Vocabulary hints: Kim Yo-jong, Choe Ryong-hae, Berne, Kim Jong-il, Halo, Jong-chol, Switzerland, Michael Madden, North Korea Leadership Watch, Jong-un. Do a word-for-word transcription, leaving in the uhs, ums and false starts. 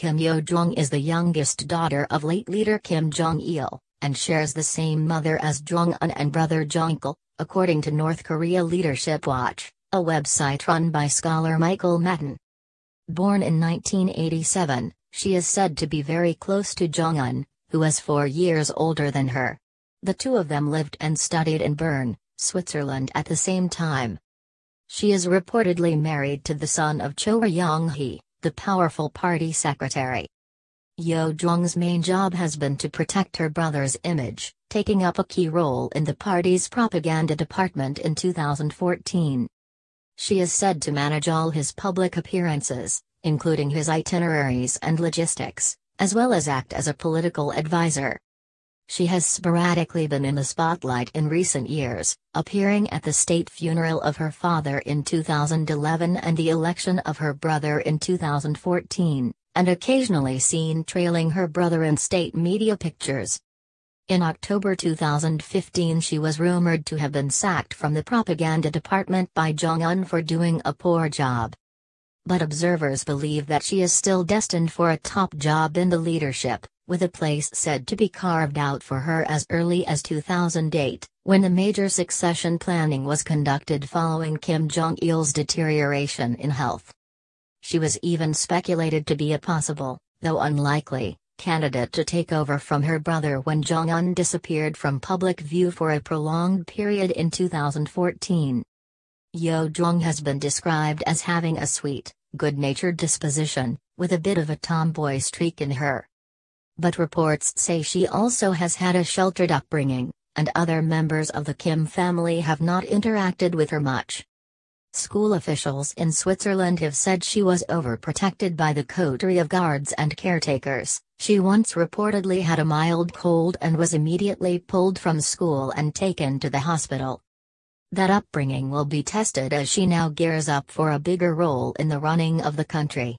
Kim Yo-jong is the youngest daughter of late leader Kim Jong-il, and shares the same mother as Jong-un and brother Jong-chol, according to North Korea Leadership Watch, a website run by scholar Michael Madden. Born in nineteen eighty-seven, she is said to be very close to Jong-un, who is four years older than her. The two of them lived and studied in Bern, Switzerland at the same time. She is reportedly married to the son of Choe Ryong-hae, the powerful party secretary. Yo-jong's main job has been to protect her brother's image, taking up a key role in the party's propaganda department in two thousand fourteen. She is said to manage all his public appearances, including his itineraries and logistics, as well as act as a political advisor. She has sporadically been in the spotlight in recent years, appearing at the state funeral of her father in two thousand eleven and the election of her brother in two thousand fourteen. And occasionally seen trailing her brother in state media pictures. In October two thousand fifteen, she was rumored to have been sacked from the propaganda department by Jong-un for doing a poor job. But observers believe that she is still destined for a top job in the leadership, with a place said to be carved out for her as early as two thousand eight, when the major succession planning was conducted following Kim Jong-il's deterioration in health. She was even speculated to be a possible, though unlikely, candidate to take over from her brother when Jong-un disappeared from public view for a prolonged period in two thousand fourteen. Yo-jong has been described as having a sweet, good-natured disposition, with a bit of a tomboy streak in her. But reports say she also has had a sheltered upbringing, and other members of the Kim family have not interacted with her much. School officials in Switzerland have said she was overprotected by the coterie of guards and caretakers. She once reportedly had a mild cold and was immediately pulled from school and taken to the hospital. That upbringing will be tested as she now gears up for a bigger role in the running of the country.